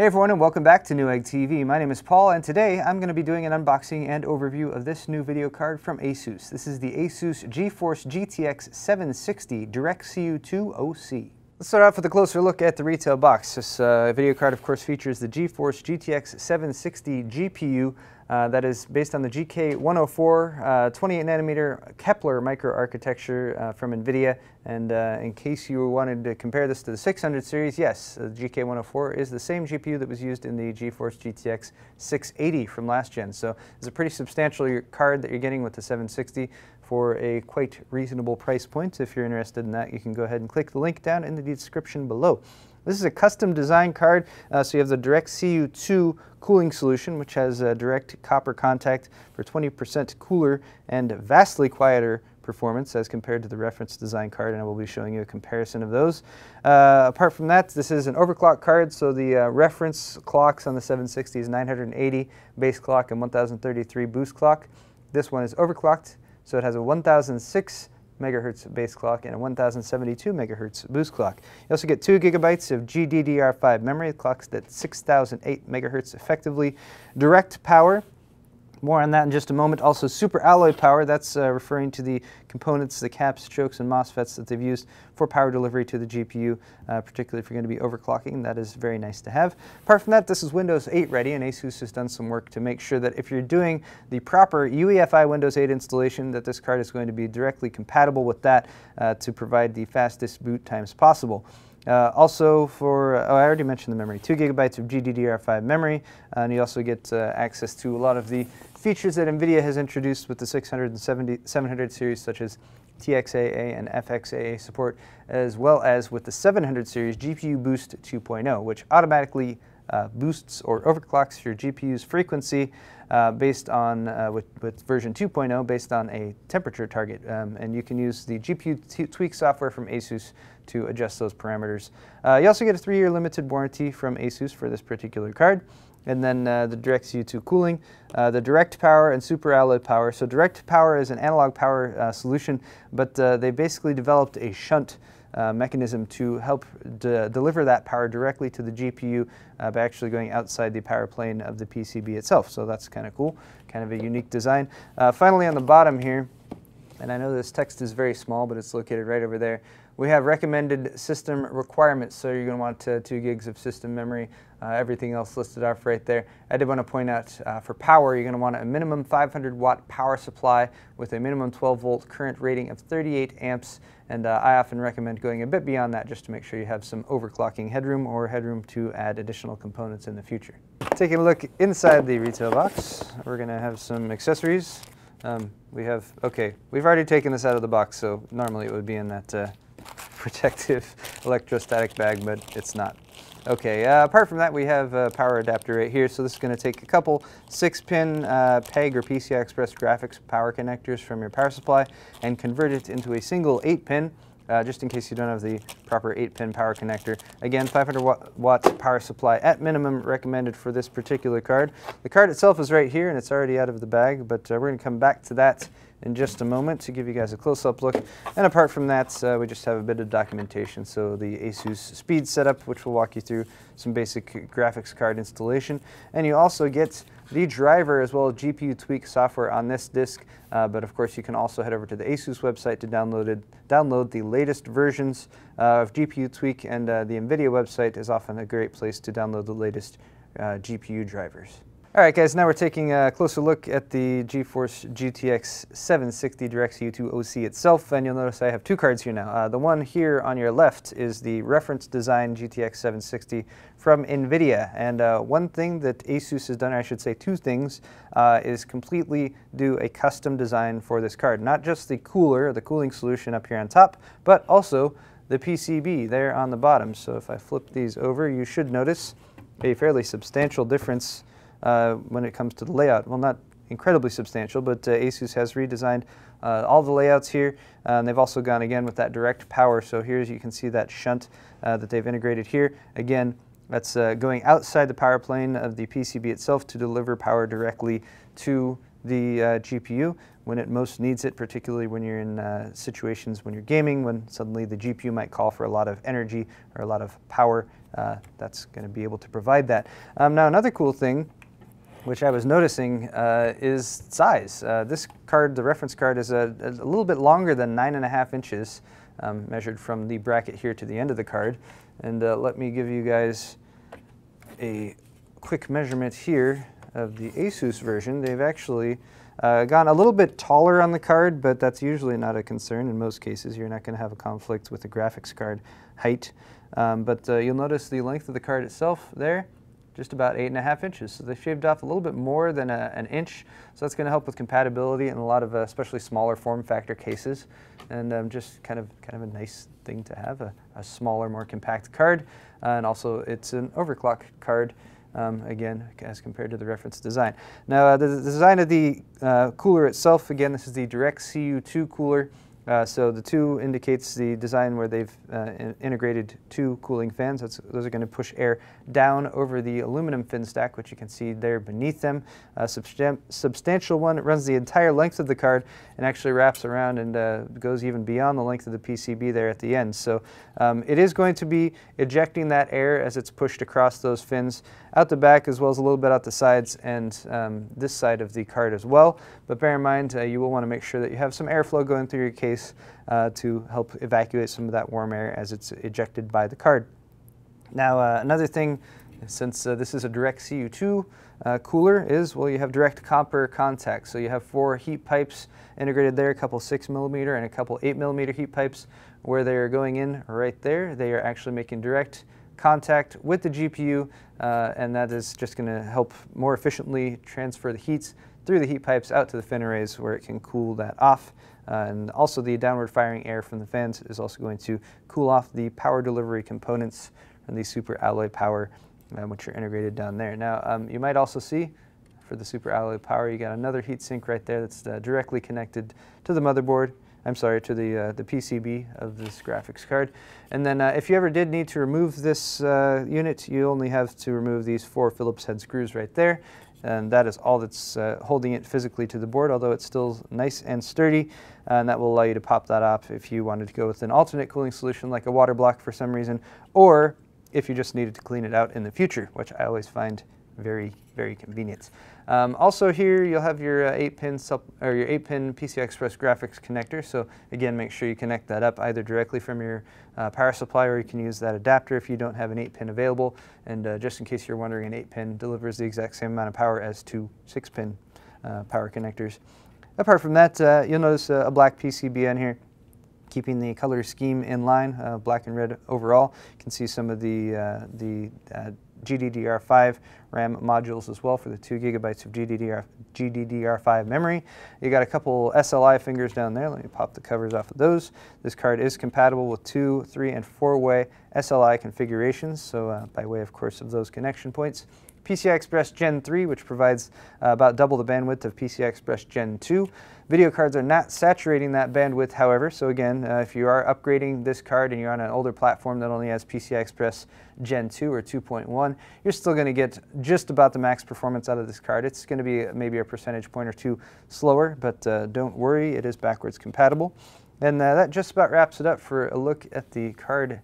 Hey everyone, and welcome back to Newegg TV. My name is Paul, and today I'm going to be doing an unboxing and overview of this new video card from Asus. This is the Asus GeForce GTX 760 DirectCU II OC. Let's start off with a closer look at the retail box. This video card, of course, features the GeForce GTX 760 GPU that is based on the GK104 28-nanometer Kepler microarchitecture from NVIDIA. And in case you wanted to compare this to the 600 series, yes, the GK104 is the same GPU that was used in the GeForce GTX 680 from last gen. So it's a pretty substantial card that you're getting with the 760 for a quite reasonable price point. If you're interested in that, you can go ahead and click the link down in the description below. This is a custom design card, so you have the DirectCU II cooling solution, which has a direct copper contact for 20% cooler and vastly quieter performance as compared to the reference design card, and I will be showing you a comparison of those. Apart from that, this is an overclock card, so the reference clocks on the 760 is 980 base clock and 1033 boost clock. This one is overclocked, so it has a 1006 megahertz base clock and a 1072 megahertz boost clock. You also get 2 gigabytes of GDDR5 memory. It clocks at 6008 megahertz effectively. Direct power, more on that in just a moment. Also super alloy power, that's referring to the components, the caps, chokes, and MOSFETs that they've used for power delivery to the GPU, particularly if you're going to be overclocking. That is very nice to have. Apart from that, this is Windows 8 ready, and Asus has done some work to make sure that if you're doing the proper UEFI Windows 8 installation, that this card is going to be directly compatible with that to provide the fastest boot times possible. Also for, oh, I already mentioned the memory, 2 gigabytes of GDDR5 memory, and you also get access to a lot of the features that NVIDIA has introduced with the 600 and 700 series, such as TXAA and FXAA support, as well as with the 700 series GPU Boost 2.0, which automatically boosts or overclocks your GPU's frequency based on, with version 2.0, based on a temperature target. And you can use the GPU Tweak software from Asus to adjust those parameters. You also get a 3-year limited warranty from Asus for this particular card. And then the DirectCU II cooling, the direct power and super alloy power. So direct power is an analog power solution, but they basically developed a shunt mechanism to help deliver that power directly to the GPU by actually going outside the power plane of the PCB itself. So that's kind of cool, kind of a unique design. Finally, on the bottom here, and I know this text is very small, but it's located right over there, we have recommended system requirements. So you're going to want 2 gigs of system memory, everything else listed off right there. I did want to point out for power, you're going to want a minimum 500-watt power supply with a minimum 12-volt current rating of 38 amps. And I often recommend going a bit beyond that just to make sure you have some overclocking headroom or headroom to add additional components in the future. Taking a look inside the retail box, we're going to have some accessories. We have, okay, we've already taken this out of the box, so normally it would be in that protective electrostatic bag, but it's not. Okay, apart from that, we have a power adapter right here. So this is going to take a couple 6-pin PEG or PCI Express graphics power connectors from your power supply and convert it into a single 8-pin, just in case you don't have the proper 8-pin power connector. Again, 500-watt power supply at minimum recommended for this particular card. The card itself is right here, and it's already out of the bag, but we're going to come back to that in just a moment to give you guys a close-up look. And apart from that, we just have a bit of documentation. So the Asus speed setup, which will walk you through some basic graphics card installation. And you also get the driver as well as GPU Tweak software on this disc. But of course, you can also head over to the Asus website to download the latest versions of GPU Tweak, and the NVIDIA website is often a great place to download the latest GPU drivers. All right, guys, now we're taking a closer look at the GeForce GTX 760 DirectCU II OC itself, and you'll notice I have 2 cards here now. The one here on your left is the reference design GTX 760 from NVIDIA, and one thing that Asus has done, or I should say 2 things, is completely do a custom design for this card. Not just the cooler, the cooling solution up here on top, but also the PCB there on the bottom. So if I flip these over, you should notice a fairly substantial difference when it comes to the layout. Well, not incredibly substantial, but Asus has redesigned all the layouts here, and they've also gone again with that direct power. So here you can see that shunt that they've integrated here. Again, that's going outside the power plane of the PCB itself to deliver power directly to the GPU. when it most needs it, particularly when you're in situations when you're gaming, when suddenly the GPU might call for a lot of energy or a lot of power, that's going to be able to provide that. Now another cool thing, which I was noticing, is size. This card, the reference card, is a little bit longer than 9.5 inches, measured from the bracket here to the end of the card. And let me give you guys a quick measurement here of the Asus version. They've actually gone a little bit taller on the card, but that's usually not a concern. In most cases, you're not going to have a conflict with the graphics card height. But you'll notice the length of the card itself there, just about 8.5 inches. So they shaved off a little bit more than an inch. So that's going to help with compatibility in a lot of especially smaller form factor cases. And just kind of a nice thing to have, a smaller, more compact card. And also it's an overclock card, again, as compared to the reference design. Now the design of the cooler itself, again, this is the DirectCU II cooler. So the 2 indicates the design where they've integrated 2 cooling fans. Those are going to push air down over the aluminum fin stack, which you can see there beneath them. A substantial one. It runs the entire length of the card and actually wraps around and goes even beyond the length of the PCB there at the end. So it is going to be ejecting that air as it's pushed across those fins out the back, as well as a little bit out the sides and this side of the card as well. But bear in mind, you will want to make sure that you have some airflow going through your case to help evacuate some of that warm air as it's ejected by the card. Now another thing, since this is a DirectCU II cooler, is, well, you have direct copper contacts. So you have 4 heat pipes integrated there, a couple 6mm and a couple 8mm heat pipes, where they are going in right there. They are actually making direct contact with the GPU, and that is just going to help more efficiently transfer the heat through the heat pipes out to the fin arrays, where it can cool that off. And also the downward firing air from the fans is also going to cool off the power delivery components and the super alloy power, which are integrated down there. Now you might also see for the super alloy power, you got another heat sink right there that's directly connected to the motherboard. I'm sorry, to the PCB of this graphics card. And then if you ever did need to remove this unit, you only have to remove these 4 Phillips head screws right there. And that is all that's holding it physically to the board, although it's still nice and sturdy, and that will allow you to pop that off if you wanted to go with an alternate cooling solution like a water block for some reason, or if you just needed to clean it out in the future, which I always find very, very convenient. Also here you'll have your 8-pin PCI Express graphics connector. So again, make sure you connect that up either directly from your power supply, or you can use that adapter if you don't have an 8-pin available. And just in case you're wondering, an 8-pin delivers the exact same amount of power as 2 6-pin power connectors. Apart from that, you'll notice a black PCB on here, keeping the color scheme in line, black and red overall. You can see some of the GDDR5 RAM modules as well for the 2 GB of GDDR5 memory. You got a couple SLI fingers down there. Let me pop the covers off of those. This card is compatible with 2-, 3-, and 4-way SLI configurations, so by way, of course, of those connection points. PCI Express Gen 3, which provides about double the bandwidth of PCI Express Gen 2. Video cards are not saturating that bandwidth, however, so again, if you are upgrading this card and you're on an older platform that only has PCI Express Gen 2 or 2.1, you're still going to get just about the max performance out of this card. It's going to be maybe a percentage point or 2 slower, but don't worry, it is backwards compatible. And that just about wraps it up for a look at the card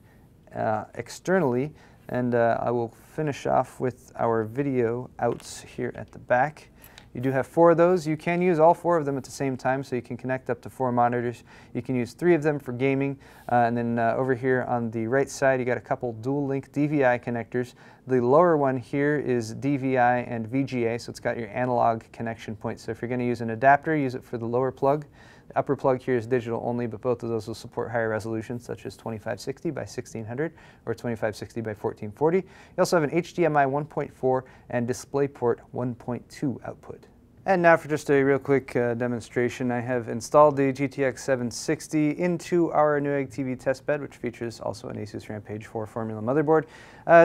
externally. And I will finish off with our video outs here at the back. You do have 4 of those. You can use all 4 of them at the same time, so you can connect up to 4 monitors. You can use 3 of them for gaming. And then over here on the right side, you got a couple dual link DVI connectors. The lower one here is DVI and VGA, so it's got your analog connection point. So if you're going to use an adapter, use it for the lower plug. The upper plug here is digital only, but both of those will support higher resolutions, such as 2560 by 1600 or 2560 by 1440. You also have an HDMI 1.4 and DisplayPort 1.2 output. And now for just a real quick demonstration, I have installed the GTX 760 into our Newegg TV testbed, which features also an Asus Rampage 4 Formula motherboard.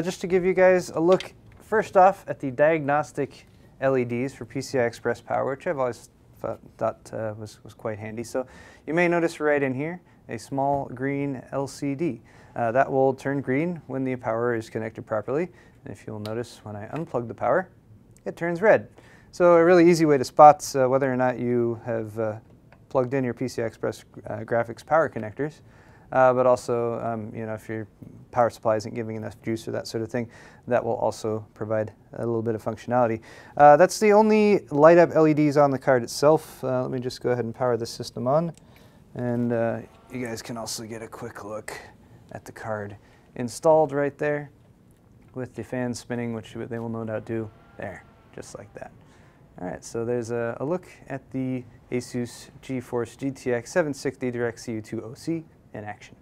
Just to give you guys a look, first off, at the diagnostic LEDs for PCI Express power, which I've always thought was quite handy. So you may notice right in here a small green LCD. That will turn green when the power is connected properly. And if you'll notice, when I unplug the power, it turns red. So a really easy way to spot whether or not you have plugged in your PCI Express graphics power connectors, but also you know, if your power supply isn't giving enough juice or that sort of thing, that will also provide a little bit of functionality. That's the only light up LEDs on the card itself. Let me just go ahead and power this system on, and you guys can also get a quick look at the card installed right there with the fan spinning, which they will no doubt do there, just like that. All right, so there's a look at the Asus GeForce GTX 760 DirectCU II OC in action.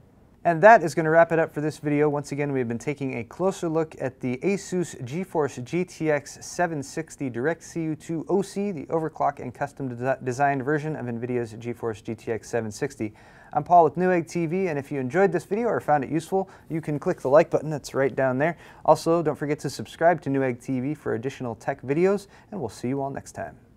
And that is going to wrap it up for this video. Once again, we've been taking a closer look at the Asus GeForce GTX 760 DirectCU II OC, the overclock and custom designed version of NVIDIA's GeForce GTX 760. I'm Paul with Newegg TV, and if you enjoyed this video or found it useful, you can click the like button that's right down there. Also, don't forget to subscribe to Newegg TV for additional tech videos, and we'll see you all next time.